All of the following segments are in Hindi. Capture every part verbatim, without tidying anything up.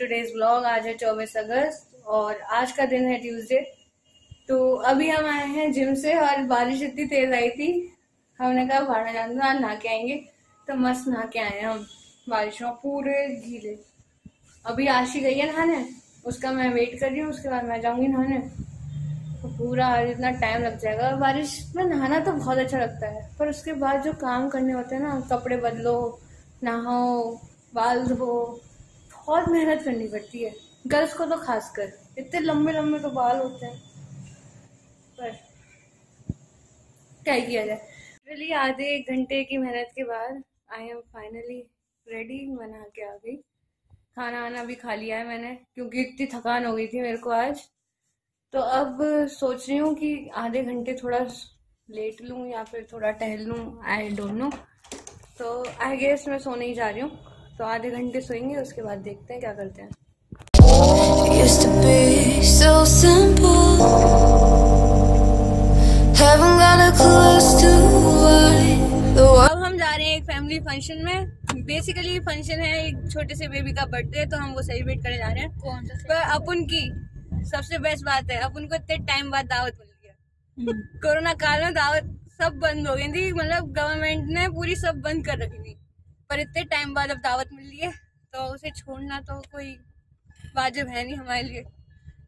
Today's vlog. आज है चौबीस अगस्त और आज का दिन है ट्यूसडे। तो अभी हम आए हैं जिम से और बारिश इतनी तेज आई थी, हमने कहा भाड़ा जान दो, आज नहा के आएंगे। तो मस्त नहा के आए हम, बारिश में पूरे गीले। अभी आशी गई है नहाने, उसका मैं वेट कर रही हूँ, उसके बाद मैं जाऊँगी नहाने। तो पूरा आज इतना टाइम लग जाएगा। बारिश में नहाना तो बहुत अच्छा लगता है, पर उसके बाद जो काम करने होते हैं ना, कपड़े बदलो, नहाओ, बाल धो, बहुत मेहनत करनी पड़ती है। गर्ल्स को तो खासकर इतने लंबे लंबे तो बाल होते हैं, पर क्या किया जाए। रियली आधे एक घंटे की मेहनत के बाद आई एम फाइनली रेडी। मैं नहा के आ गई, खाना आना भी खा लिया है मैंने, क्योंकि इतनी थकान हो गई थी मेरे को आज। तो अब सोच रही हूँ कि आधे घंटे थोड़ा लेट लूँ या फिर थोड़ा टहल लूँ, आई डोंट नो। तो आई गेस मैं सोने ही जा रही हूँ, तो आधे घंटे सोएंगे, उसके बाद देखते हैं क्या करते हैं। Used to be so simple, haven't got a clue as to why. तो अब हम जा रहे हैं एक फैमिली फंक्शन में। बेसिकली फंक्शन है एक छोटे से बेबी का बर्थडे, तो हम वो सेलिब्रेट करने जा रहे हैं। कौन सा? पर अपन की सबसे बेस्ट बात है, अपन को इतने टाइम बाद दावत मिल गया। कोरोना काल में दावत सब बंद हो गई थी, मतलब गवर्नमेंट ने पूरी सब बंद कर रखी थी, पर इतने टाइम बाद अब दावत मिली है, तो उसे छोड़ना तो कोई वाजिब है नहीं हमारे लिए।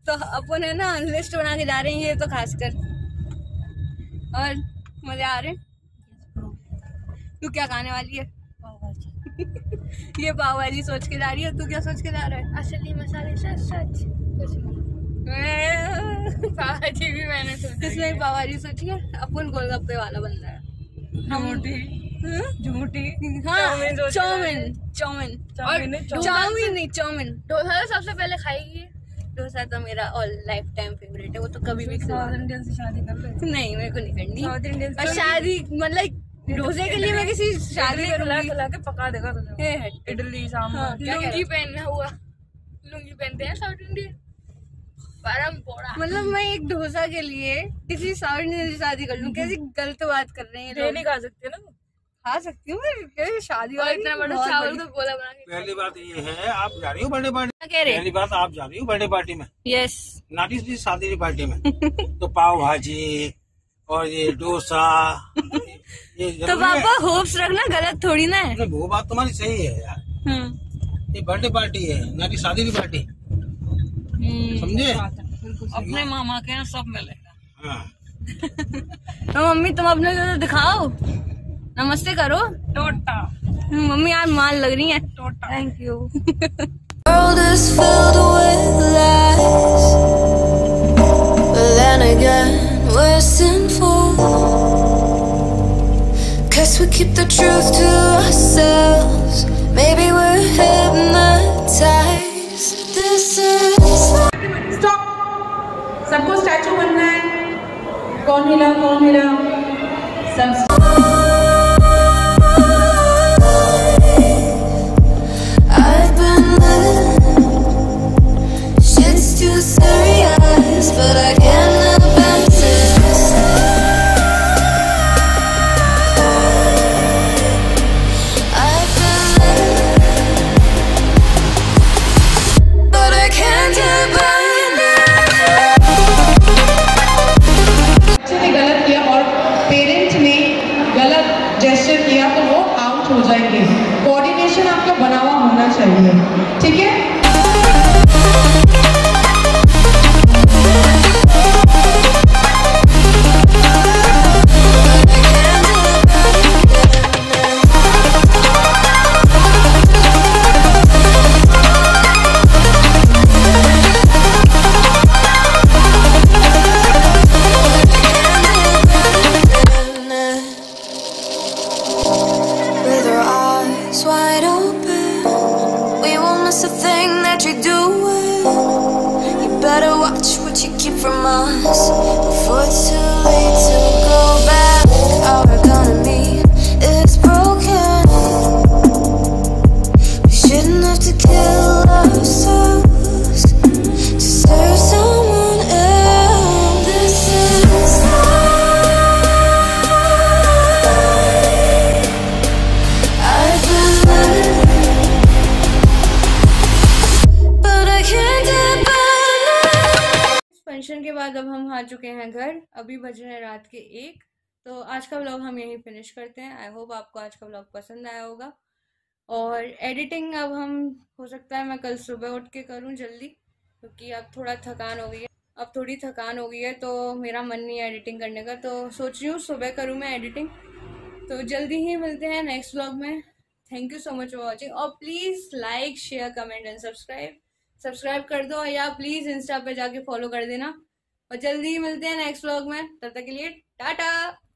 तो अपन है ना लिस्ट बना के जा रहे हैं ये तो खासकर, और मज़े आ रहे हैं। तू क्या खाने वाली है? पाव भाजी। ये पाव भाजी सोच के जा रही है, तू क्या सोच के जा रहा है? असली मसाले सच सच कुछ नहीं। पाव भाजी भी मैंने सोची, किसने पाव भाजी सोची है? अपन गोलगप्पे वाला बंदा है, हम झूठी। हाँ, चौमिन चौमिन और चाउमीन नहीं, चौमिन। डोसा सबसे पहले खाएगी। डोसा तो मेरा ऑल लाइफ टाइम फेवरेट है, वो तो कभी भी। साउथ इंडियन से शादी कर ले? नहीं, मेरे को नहीं करनी साउथ इंडियन से शादी। मतलब डोसे के लिए मैं किसी शादी के पका देगा तुझे। इडली सांभर, लुंगी पहनना हुआ, लुंगी पहनते हैं साउथ इंडियन, मतलब मैं एक डोसा के लिए किसी साउथ इंडियन से शादी कर लूँ। कैसी गलत बात कर रहे हैं, नहीं खा सकते ना? खा सकती हूँ शादी वाला इतना बड़ा चावल तो गोला बना के। पहली बात ये है, आप जा रही हो बर्थडे पार्टी। पहली बात आप जा रही हो बर्थडे पार्टी में, यस, नाटी सी शादी की पार्टी में। तो पाव भाजी और ये डोसा, ये तो पापा होप्स रखना गलत थोड़ी ना है। वो बात तुम्हारी सही है यार, ये बर्थडे पार्टी है ना कि शादी की पार्टी, समझे? अपने मामा के यहाँ सब मिलेगा। तो मम्मी तुम अपने को दिखाओ, नमस्ते करो। टोटा मम्मी यार माल लग रही है। टोटा थैंक यू। स्टॉप, सबको स्टैचू बनना है। कौन हिला कौन हिला सब। मेंशन के बाद अब हम आ चुके हैं घर। अभी बज रहे हैं रात के एक। तो आज का व्लॉग हम यहीं फिनिश करते हैं। आई होप आपको आज का व्लॉग पसंद आया होगा। और एडिटिंग अब हम हो सकता है मैं कल सुबह उठ के करूँ जल्दी, क्योंकि अब थोड़ा थकान हो गई है अब थोड़ी थकान हो गई है तो मेरा मन नहीं है एडिटिंग करने का। तो सोच रही हूँ सुबह करूँ मैं एडिटिंग। तो जल्दी ही मिलते हैं नेक्स्ट व्लॉग में। Thank you so much for watching. और please like share comment and subscribe subscribe कर दो, या प्लीज़ इंस्टा पे जाके फॉलो कर देना। और जल्दी ही मिलते हैं नेक्स्ट व्लॉग में। तब तक के लिए टाटा।